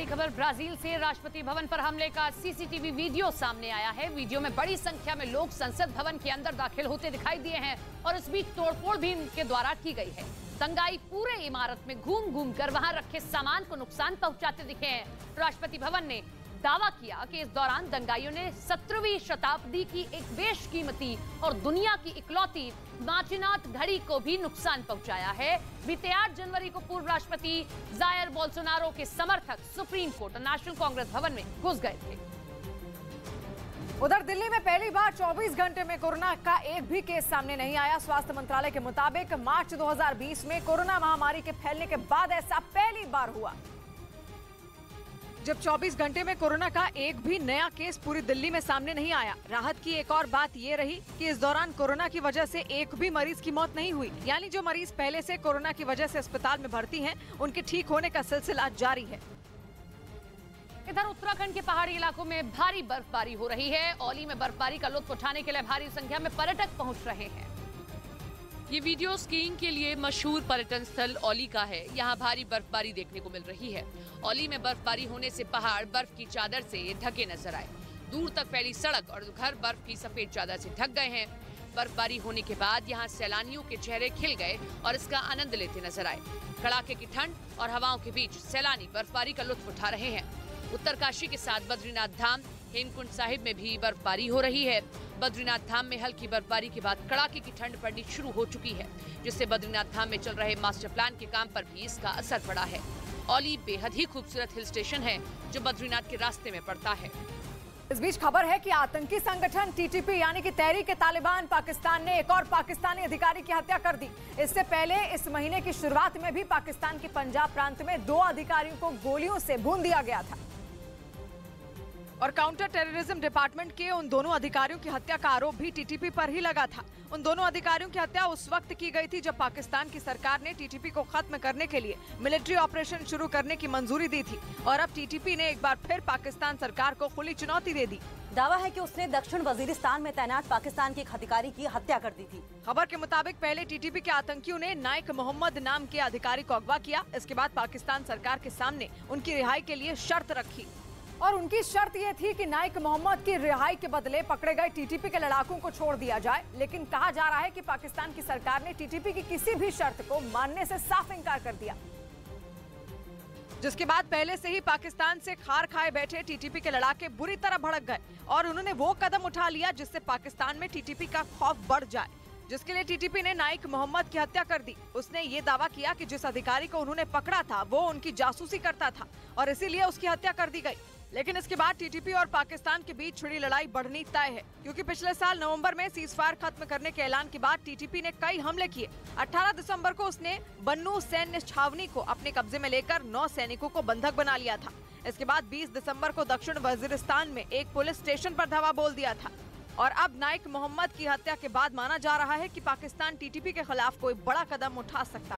बड़ी खबर ब्राजील से। राष्ट्रपति भवन पर हमले का सीसीटीवी वीडियो सामने आया है। वीडियो में बड़ी संख्या में लोग संसद भवन के अंदर दाखिल होते दिखाई दिए हैं और इस बीच तोड़फोड़ भी इनके द्वारा की गई है। दंगाई पूरे इमारत में घूम घूम कर वहां रखे सामान को नुकसान पहुंचाते दिखे हैं। राष्ट्रपति भवन ने दावा किया कि इस दौरान दंगाइयों ने 17वीं शताब्दी की एक बेशकीमती और दुनिया की इकलौती माचिनात घड़ी को भी नुकसान पहुंचाया है। बीते 8 जनवरी को पूर्व राष्ट्रपति जायर बोल्सोनारो के समर्थक सुप्रीम कोर्ट और नेशनल कांग्रेस भवन में घुस गए थे। उधर दिल्ली में पहली बार 24 घंटे में कोरोना का एक भी केस सामने नहीं आया। स्वास्थ्य मंत्रालय के मुताबिक मार्च 2020 में कोरोना महामारी के फैलने के बाद ऐसा पहली बार हुआ, जब 24 घंटे में कोरोना का एक भी नया केस पूरी दिल्ली में सामने नहीं आया। राहत की एक और बात ये रही कि इस दौरान कोरोना की वजह से एक भी मरीज की मौत नहीं हुई, यानी जो मरीज पहले से कोरोना की वजह से अस्पताल में भर्ती हैं, उनके ठीक होने का सिलसिला जारी है। इधर उत्तराखंड के पहाड़ी इलाकों में भारी बर्फबारी हो रही है। औली में बर्फबारी का लुत्फ उठाने के लिए भारी संख्या में पर्यटक पहुँच रहे हैं। ये वीडियो स्कीइंग के लिए मशहूर पर्यटन स्थल औली का है। यहाँ भारी बर्फबारी देखने को मिल रही है। औली में बर्फबारी होने से पहाड़ बर्फ की चादर से ढके नजर आए। दूर तक फैली सड़क और घर बर्फ की सफेद चादर से ढक गए हैं। बर्फबारी होने के बाद यहाँ सैलानियों के चेहरे खिल गए और इसका आनंद लेते नजर आए। कड़ाके की ठंड और हवाओं के बीच सैलानी बर्फबारी का लुत्फ उठा रहे हैं। उत्तरकाशी के साथ बद्रीनाथ धाम हेमकुंड साहिब में भी बर्फबारी हो रही है। बद्रीनाथ धाम में हल्की बर्फबारी के बाद कड़ाके की ठंड पड़नी शुरू हो चुकी है, जिससे बद्रीनाथ धाम में चल रहे मास्टर प्लान के काम पर भी इसका असर पड़ा है। औली बेहद ही खूबसूरत हिल स्टेशन है जो बद्रीनाथ के रास्ते में पड़ता है। इस बीच खबर है कि आतंकी संगठन टीटीपी यानी कि तहरीक-ए-तालिबान पाकिस्तान ने एक और पाकिस्तानी अधिकारी की हत्या कर दी। इससे पहले इस महीने की शुरुआत में भी पाकिस्तान के पंजाब प्रांत में 2 अधिकारियों को गोलियों से भून दिया गया था और काउंटर टेररिज्म डिपार्टमेंट के उन दोनों अधिकारियों की हत्या का आरोप भी टीटीपी पर ही लगा था। उन दोनों अधिकारियों की हत्या उस वक्त की गई थी जब पाकिस्तान की सरकार ने टीटीपी को खत्म करने के लिए मिलिट्री ऑपरेशन शुरू करने की मंजूरी दी थी और अब टीटीपी ने एक बार फिर पाकिस्तान सरकार को खुली चुनौती दे दी। दावा है कि उसने दक्षिण वजीरिस्तान में तैनात पाकिस्तान के एक अधिकारी की हत्या कर दी थी। खबर के मुताबिक पहले टीटीपी के आतंकियों ने नाइक मोहम्मद नाम के अधिकारी को अगवा किया। इसके बाद पाकिस्तान सरकार के सामने उनकी रिहाई के लिए शर्त रखी और उनकी शर्त ये थी कि नाइक मोहम्मद की रिहाई के बदले पकड़े गए टीटीपी के लड़ाकों को छोड़ दिया जाए। लेकिन कहा जा रहा है कि पाकिस्तान की सरकार ने टीटीपी की किसी भी शर्त को मानने से साफ इंकार कर दिया, जिसके बाद पहले से ही पाकिस्तान से खार खाए बैठे टीटीपी के लड़ाके बुरी तरह भड़क गए और उन्होंने वो कदम उठा लिया जिससे पाकिस्तान में टीटीपी का खौफ बढ़ जाए, जिसके लिए टीटीपी ने नाइक मोहम्मद की हत्या कर दी। उसने ये दावा किया कि जिस अधिकारी को उन्होंने पकड़ा था वो उनकी जासूसी करता था और इसीलिए उसकी हत्या कर दी गई। लेकिन इसके बाद टीटीपी और पाकिस्तान के बीच छिड़ी लड़ाई बढ़नी तय है, क्योंकि पिछले साल नवंबर में सीजफायर खत्म करने के ऐलान के बाद टीटीपी ने कई हमले किए। 18 दिसंबर को उसने बन्नू सैन्य छावनी को अपने कब्जे में लेकर 9 सैनिकों को बंधक बना लिया था। इसके बाद 20 दिसंबर को दक्षिण वजीरिस्तान में एक पुलिस स्टेशन पर धावा बोल दिया था और अब नाइक मोहम्मद की हत्या के बाद माना जा रहा है कि पाकिस्तान टीटीपी के खिलाफ कोई बड़ा कदम उठा सकता है।